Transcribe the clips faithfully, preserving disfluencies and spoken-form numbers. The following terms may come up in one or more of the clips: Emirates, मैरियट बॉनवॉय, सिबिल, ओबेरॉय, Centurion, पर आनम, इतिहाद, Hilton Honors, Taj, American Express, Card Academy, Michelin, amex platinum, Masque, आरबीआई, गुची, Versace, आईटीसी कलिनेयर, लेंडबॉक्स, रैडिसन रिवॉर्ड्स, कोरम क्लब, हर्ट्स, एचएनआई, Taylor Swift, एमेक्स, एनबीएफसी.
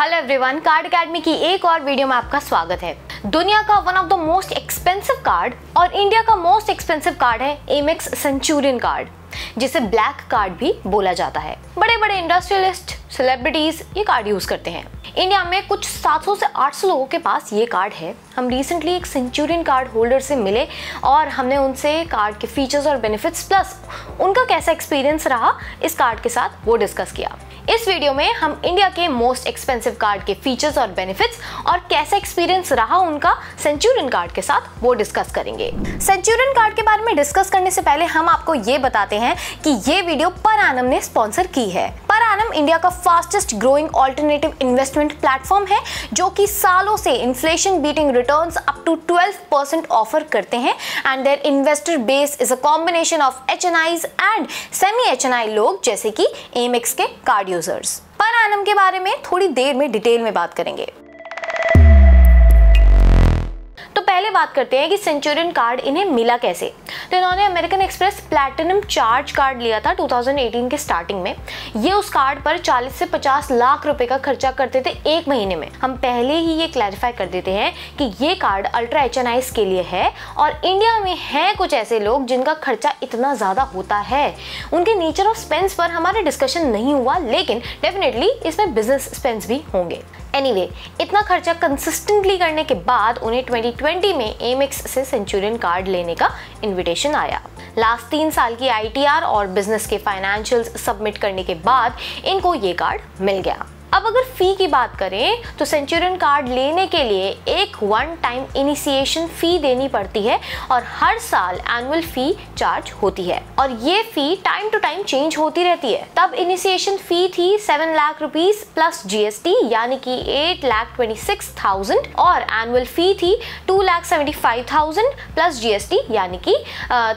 Hello everyone, card academy की एक और वीडियो में आपका स्वागत है। दुनिया का one of the most expensive card और इंडिया का मोस्ट एक्सपेंसिव कार्ड है एमेक्स सेंचुरियन कार्ड, जिसे ब्लैक कार्ड भी बोला जाता है। बड़े बड़े इंडस्ट्रियलिस्ट, सेलिब्रिटीज ये कार्ड यूज करते हैं। इंडिया में कुछ सात सौ से आठ सौ लोगों के पास ये कार्ड है। हम रिसेंटली एक सेंचुरियन कार्ड होल्डर से मिले और हमने उनसे कार्ड के फीचर्स और बेनिफिट्स प्लस उनका कैसा एक्सपीरियंस रहा इस कार्ड के साथ वो डिस्कस किया। इस वीडियो में हम इंडिया के मोस्ट एक्सपेंसिव कार्ड के फीचर्स और बेनिफिट्स और कैसा एक्सपीरियंस रहा उनका सेंचुरियन कार्ड के साथ वो डिस्कस करेंगे। सेंचुरियन कार्ड के बारे में डिस्कस करने से पहले हम आपको ये बताते हैं कि ये वीडियो पर आनम ने स्पॉन्सर की है। पर आनम इंडिया का fastest growing alternative investment platform है, जो कि सालों से inflation beating returns up to twelve percent offer करते हैं। And their investor base is a combination of HNIs and semi एचएनआई लोग जैसे कि एमेक्स के कार्ड यूजर्स। पर आनम के बारे में थोड़ी देर में डिटेल में बात करेंगे। तो पहले बात करते हैं कि सेंचुरियन कार्ड इन्हें मिला कैसे। तो इन्होंने American Express platinum charge card लिया था दो हज़ार अठारह के स्टार्टिंग में। ये उस कार्ड पर चालीस से पचास लाख रुपए का खर्चा करते थे एक महीने में। हम पहले ही ये क्लैरिफाई कर देते हैं कि ये कार्ड अल्ट्रा एचएनआईस के लिए है और इंडिया में हैं कुछ ऐसे लोग जिनका खर्चा इतना ज़्यादा होता है। उनके नेचर ऑफ स्पेंस पर हमारा डिस्कशन नहीं हुआ, लेकिन डेफिनेटली इसमें बिजनेस स्पेंस भी होंगे। एनीवे anyway, इतना खर्चा कंसिस्टेंटली करने के बाद उन्हें ट्वेंटी ट्वेंटी में एमेक्स से सेंचुरियन कार्ड लेने का इनविटेशन आया। लास्ट तीन साल की आईटीआर और बिजनेस के फाइनेंशियल्स सबमिट करने के बाद इनको ये कार्ड मिल गया। अब अगर फ़ी की बात करें तो सेंचुरियन कार्ड लेने के लिए एक वन टाइम इनिशिएशन फ़ी देनी पड़ती है और हर साल एनुअल फ़ी चार्ज होती है और ये fee time to time change होती रहती है। तब इनिशिएशन फ़ी थी seven lakh rupees plus GST यानी कि eight lakh twenty six thousand और एनुअल फ़ी थी two lakh seventy five thousand plus GST यानी कि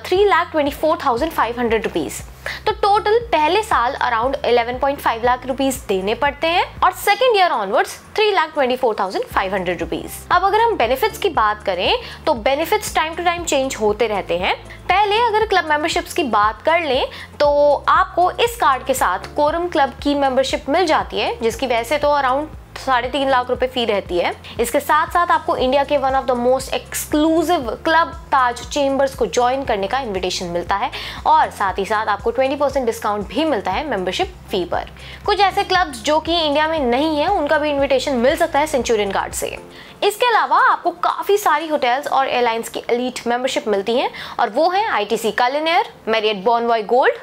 three lakh twenty four thousand five hundred rupees. तो टोटल पहले साल अराउंड ग्यारह पॉइंट पाँच लाख रुपीस देने पड़ते हैं और second year onwards three lakh twenty four thousand five hundred rupees. अब अगर हम बेनिफिट्स की बात करें तो benefits time to time change होते रहते हैं। पहले अगर क्लब मेंबरशिप्स की बात कर लें तो आपको इस कार्ड के साथ कोरम क्लब की मेंबरशिप मिल जाती है, जिसकी वैसे तो अराउंड साढ़े तीन लाख रुपए फी रहती है। इसके साथ साथ आपको इंडिया के one of the most exclusive club Taj chambers को ज्वाइन करने का इनविटेशन मिलता है और साथ ही साथ आपको बीस परसेंट डिस्काउंट भी मिलता है मेंबरशिप फी पर। कुछ ऐसे क्लब्स जो कि इंडिया में नहीं है उनका भी इनविटेशन मिल सकता है सेंचुरियन कार्ड से। इसके अलावा आपको काफ़ी सारी होटल्स और एयरलाइंस की एलीट मेंबरशिप मिलती हैं और वो हैं आईटीसी कलिनेयर, मैरियट बॉनवॉय gold,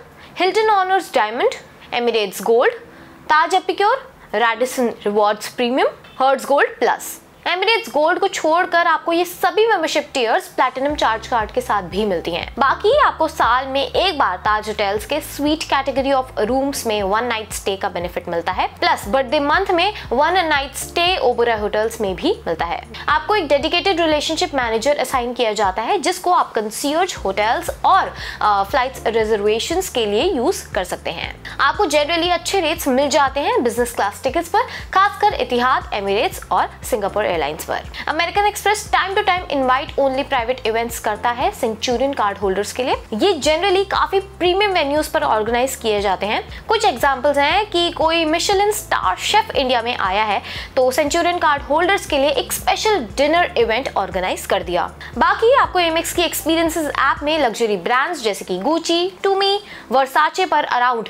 Hilton honours diamond, Emirates gold, Taj epicure, रैडिसन रिवॉर्ड्स premium, हर्ट्स gold plus. Emirates gold को छोड़कर आपको ये सभी membership tiers platinum charge card के साथ भी मिलती हैं। बाकी आपको साल में एक बार ताज होटल्स के स्वीट कैटेगरी ऑफ रूम्स में वन नाइट स्टे का बेनिफिट मिलता है, प्लस बर्थडे मंथ में one night stay ओबेरॉय hotels में भी मिलता है। आपको एक डेडिकेटेड रिलेशनशिप मैनेजर असाइन किया जाता है, जिसको आप कंसियर्ज होटल्स और फ्लाइट रिजर्वेशन के लिए यूज कर सकते हैं। आपको जनरली अच्छे रेट्स मिल जाते हैं बिजनेस क्लास टिकट्स पर, खासकर इतिहाद, एमिरेट्स और सिंगापुर एयरलाइंस पर। American Express time to time invite only private events करता है सेंचुरियन कार्ड होल्डर्स के लिए। ये जनरली काफी प्रीमियम वेन्यूज पर ऑर्गेनाइज किए जाते हैं। कुछ एग्जांपल्स हैं कि कोई मिशेलिन स्टार शेफ इंडिया में आया है तो सेंचुरियन कार्ड होल्डर्स के लिए एक स्पेशल डिनर इवेंट ऑर्गेनाइज कर दिया। बाकी आपको एमेक्स की एक्सपीरियंसेस ऐप में लग्जरी ब्रांड्स जैसे कि गुची, टॉमी, वर्साचे पर अराउंड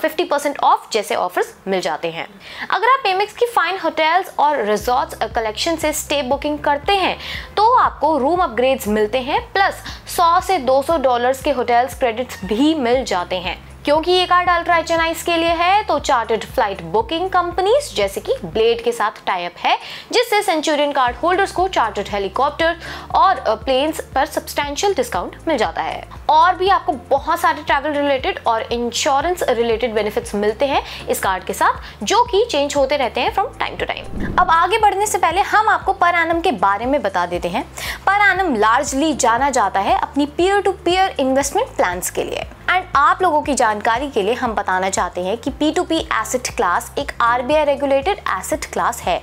फिफ्टी परसेंट ऑफ जैसे ऑफर्स मिल जाते हैं। अगर आप एमेक्स की फाइन होटल्स और रिजॉर्ट्स कलेक्शन से स्टे बुकिंग करते हैं तो आपको रूम अपग्रेड्स मिलते हैं, प्लस सौ से दो सौ डॉलर्स के होटल्स क्रेडिट्स भी मिल जाते हैं। क्योंकि ये कार्ड अल्ट्रा एचएनआईस के लिए है तो चार्टर्ड फ्लाइट बुकिंग कंपनीज जैसे कि ब्लेड के साथ टाई अप है, जिससे सेंचुरियन कार्ड होल्डर्स को चार्टर्ड हेलीकॉप्टर और प्लेन्स पर सब्सटैंशियल डिस्काउंट मिल जाता है। और भी आपको बहुत सारे ट्रैवल रिलेटेड और इंश्योरेंस रिलेटेड बेनिफिट्स मिलते हैं इस कार्ड के साथ, जो कि चेंज होते रहते हैं फ्रॉम टाइम टू टाइम। अब आगे बढ़ने से पहले हम आपको पर आनम के बारे में बता देते हैं। पर आनम लार्जली जाना जाता है अपनी peer to peer investment plans के लिए। एंड आप लोगों की जानकारी के लिए हम बताना चाहते हैं कि P to P asset class एक आरबीआई रेगुलेटेड एसेट क्लास है।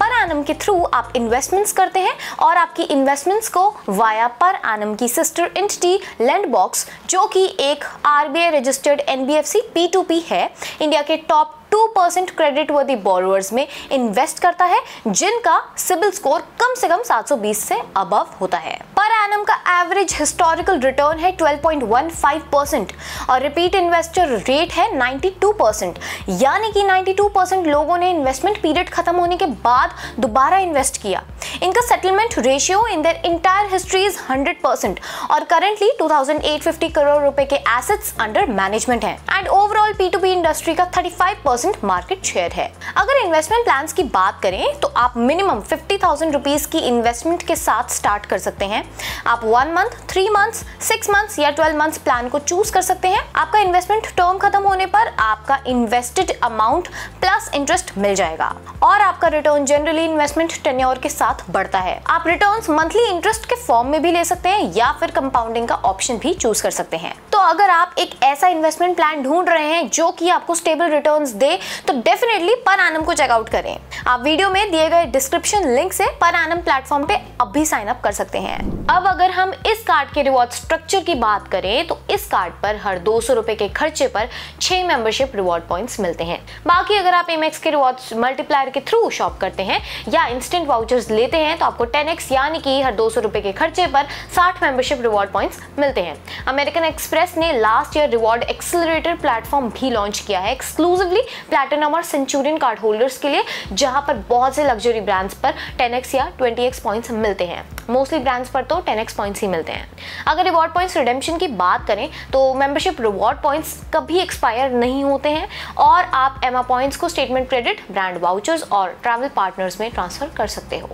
पर आनम के थ्रू आप इन्वेस्टमेंट्स करते हैं और आपकी इन्वेस्टमेंट्स को वाया पर आनम की सिस्टर एंटिटी लेंडबॉक्स, जो कि एक आरबीआई registered एनबीएफसी P to P है, इंडिया के top two percent creditworthy borrowers में इन्वेस्ट करता है जिनका सिबिल स्कोर कम से कम सात सौ बीस से अबव होता है। पर एनम का एवरेज हिस्टोरिकल रिटर्न है twelve point one five percent और रिपीट इन्वेस्टर रेट है नाइन्टी टू परसेंट, यानी कि नाइन्टी टू परसेंट लोगों ने इन्वेस्टमेंट पीरियड खत्म होने के बाद दोबारा इन्वेस्ट किया। इनका settlement ratio in their entire history is hundred percent और currently two thousand eight fifty crore रुपए के एसेट्स अंडर मैनेजमेंट हैं and overall P to P industry का thirty five percent market share है। अगर इन्वेस्टमेंट प्लान्स की बात करें तो आप मिनिमम फिफ्टी थाउजेंड रुपीस की इन्वेस्टमेंट के साथ स्टार्ट कर सकते हैं। आप one month, three months, six months या ट्वेल्व मंथ्स प्लान को चूज कर सकते हैं। आपका इन्वेस्टमेंट टर्म खत्म होने पर आपका इन्वेस्टेड अमाउंट प्लस इंटरेस्ट मिल जाएगा और आपका रिटर्न जनरली इन्वेस्टमेंट टेन्योर के साथ बढ़ता है। आप रिटर्न्स मंथली इंटरेस्ट के फॉर्म में भी ले सकते हैं या फिर कंपाउंडिंग का ऑप्शन भी चूज कर सकते हैं। तो अगर आप एक ऐसा इन्वेस्टमेंट प्लान ढूंढ रहे हैं जो कि आपको स्टेबल रिटर्न्स दे तो डेफिनेटली पर एनम को चेकआउट करें। आप वीडियो में दिए गए डिस्क्रिप्शन लिंक से पर एनम प्लेटफॉर्म पे अब भी साइन अप कर सकते हैं। अब अगर हम इस कार्ड के रिवॉर्ड स्ट्रक्चर की बात करें तो इस कार्ड पर हर दो सौ रुपए के खर्चे पर छह मेंबरशिप रिवॉर्ड पॉइंट्स मिलते हैं। बाकी अगर आप एमएक्स के रिवॉर्ड मल्टीप्लायर के थ्रू शॉप करते हैं या इंस्टेंट वाउचर्स लेते हैं तो आपको टेन एक्स यानी कि हर दो सौ रुपए के खर्चे पर साठ मेंबरशिप रिवॉर्ड पॉइंट्स मिलते हैं। अमेरिकन एक्सप्रेस ने last year reward accelerator platform भी लॉन्च किया है एक्सक्लूसिवली प्लैटिनम और सेंचुरियन कार्ड होल्डर्स के लिए, जहां पर बहुत से लग्जरी ब्रांड्स पर टेन एक्स या ट्वेंटी एक्स पॉइंट्स मिलते हैं। मोस्टली ब्रांड्स पर तो टेन एक्स पॉइंट्स ही मिलते हैं। अगर रिवॉर्ड पॉइंट्स रिडेम्पशन की बात करें तो मेंबरशिप रिवॉर्ड पॉइंट्स कभी एक्सपायर नहीं होते हैं और आप एमा पॉइंट्स को स्टेटमेंट क्रेडिट, ब्रांड वाउचर्स और ट्रैवल पार्टनर्स में ट्रांसफर कर सकते हो।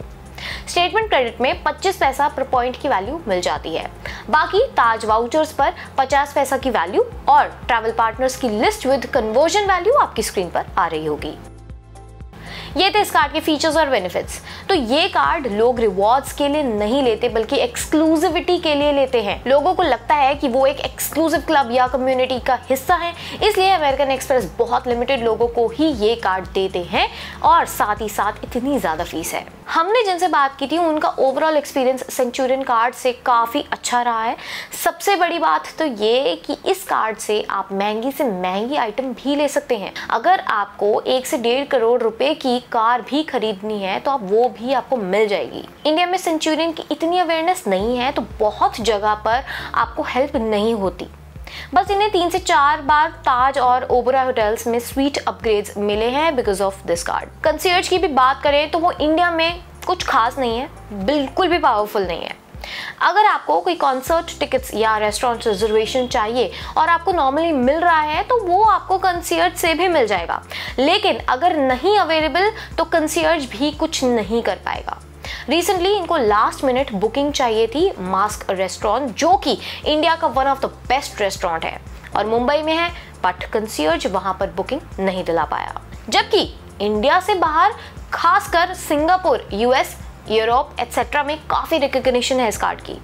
स्टेटमेंट क्रेडिट में पच्चीस पैसा पर पॉइंट की वैल्यू मिल जाती है। बाकी ताज वाउचर्स पर पचास पैसा की वैल्यू और ट्रैवल पार्टनर्स की लिस्ट विद कन्वर्जन वैल्यू आपकी स्क्रीन पर आ रही होगी। ये थे इस कार्ड के फीचर्स और बेनिफिट्स। तो ये कार्ड लोग रिवॉर्ड्स के लिए नहीं लेते बल्कि एक्सक्लूसिविटी के लिए लेते हैं। लोगों को लगता है कि वो एक एक्सक्लूसिव क्लब या कम्युनिटी का हिस्सा है, इसलिए अमेरिकन एक्सप्रेस बहुत लिमिटेड लोगों को ही ये कार्ड देते हैं और साथ ही साथ इतनी ज्यादा फीस है। हमने जिनसे बात की थी उनका ओवरऑल एक्सपीरियंस सेंचुरियन कार्ड से काफ़ी अच्छा रहा है। सबसे बड़ी बात तो ये कि इस कार्ड से आप महंगी से महंगी आइटम भी ले सकते हैं। अगर आपको एक से डेढ़ करोड़ रुपए की कार भी खरीदनी है तो आप वो भी आपको मिल जाएगी। इंडिया में सेंचुरियन की इतनी अवेयरनेस नहीं है तो बहुत जगह पर आपको हेल्प नहीं होती। बस इन्हें तीन से चार बार ताज और ओबेरॉय होटल्स में स्वीट अपग्रेड्स मिले हैं because of this card. Concierge की भी बात करें तो वो इंडिया में कुछ खास नहीं है, बिल्कुल भी पावरफुल नहीं है। अगर आपको कोई कॉन्सर्ट टिकट्स या रेस्टोरेंट रिजर्वेशन चाहिए और आपको नॉर्मली मिल रहा है तो वो आपको कंसीयर्ज से भी मिल जाएगा, लेकिन अगर नहीं अवेलेबल तो कंसीयर्ज भी कुछ नहीं कर पाएगा। रिसेंटली इनको लास्ट मिनट बुकिंग चाहिए थी मास्क रेस्टोरेंट, जो कि इंडिया का one of the best restaurant है और मुंबई में है, बट कंसीयर्ज वहां पर बुकिंग नहीं दिला पाया। जबकि इंडिया से बाहर खासकर सिंगापुर, यूएस, यूरोप एक्सेट्रा में काफ़ी रिकग्निशन है इस कार्ड की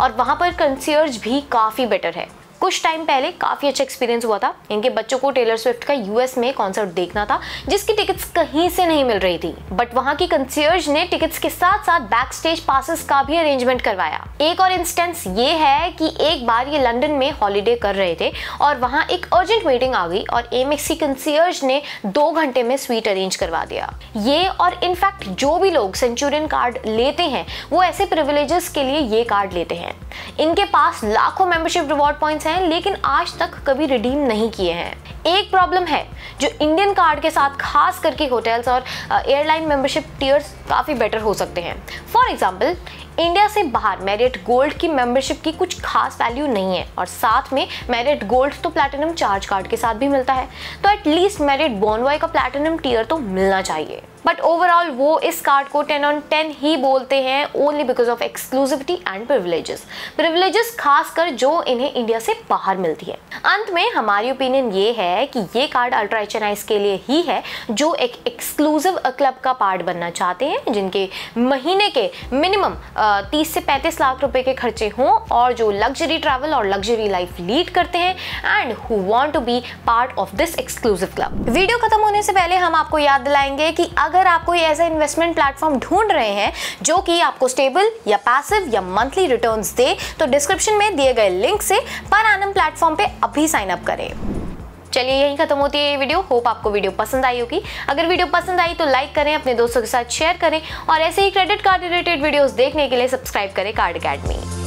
और वहाँ पर कंसीयर्ज भी काफ़ी बेटर है। कुछ टाइम पहले काफ़ी अच्छा एक्सपीरियंस हुआ था। इनके बच्चों को टेलर स्विफ्ट का यूएस में कॉन्सर्ट देखना था जिसकी टिकट्स कहीं से नहीं मिल रही थी, बट वहाँ की कंसीयर्ज ने टिकट्स के साथ साथ बैक स्टेज पासेस का भी अरेंजमेंट करवाया। एक और इंस्टेंस ये है कि एक बार ये लंदन में हॉलीडे कर रहे थे और वहाँ एक अर्जेंट मीटिंग आ गई और एमएक्सी कंसीयर्ज ने दो घंटे में स्वीट अरेंज करवा दिया। ये और इनफैक्ट जो भी लोग सेंचुरियन कार्ड लेते हैं वो ऐसे प्रिविलेजेस के लिए ये कार्ड लेते हैं। इनके पास लाखों मेंबरशिप रिवॉर्ड पॉइंट्स हैं लेकिन आज तक कभी रिडीम नहीं किए हैं। एक प्रॉब्लम है जो इंडियन कार्ड के साथ खास करके होटल्स और एयरलाइन मेंबरशिप टियर्स काफ़ी बेटर हो सकते हैं। फॉर एग्जांपल इंडिया से बाहर मैरियट गोल्ड की मेंबरशिप की कुछ खास वैल्यू नहीं है और साथ में मैरियट गोल्ड तो प्लैटिनम चार्ज कार्ड के साथ भी मिलता है, तो एटलीस्ट मैरियट बॉन्वॉय का प्लैटिनम टियर तो मिलना चाहिए। बट ओवरऑल वो इस कार्ड को टेन ऑन टेन ही बोलते हैं only because of exclusivity and privileges privileges खासकर जो इन्हें इंडिया से बाहर मिलती है। अंत में हमारी ओपिनियन ये है कि ये card ultra H N Is के लिए ही है जो एक एक्सक्लूसिव क्लब का पार्ट बनना चाहते हैं, जिनके महीने के मिनिमम तीस से पैंतीस लाख रुपए के खर्चे हों और जो लग्जरी ट्रैवल और लग्जरी लाइफ लीड करते हैं and who want to be part of this exclusive club. Video खत्म होने से पहले हम आपको याद दिलाएंगे कि अगर आप कोई ऐसा इन्वेस्टमेंट प्लेटफॉर्म ढूंढ रहे हैं जो कि आपको स्टेबल या पैसिव या मंथली रिटर्न्स दे तो डिस्क्रिप्शन में दिए गए लिंक से पर एनम प्लेटफॉर्म पे अभी साइन अप करें। चलिए यहीं खत्म होती है ये वीडियो। होप आपको वीडियो पसंद आई होगी। अगर वीडियो पसंद आई तो लाइक करें, अपने दोस्तों के साथ शेयर करें और ऐसे ही क्रेडिट कार्ड रिलेटेड वीडियोस देखने के लिए सब्सक्राइब करें कार्ड अकेडमी।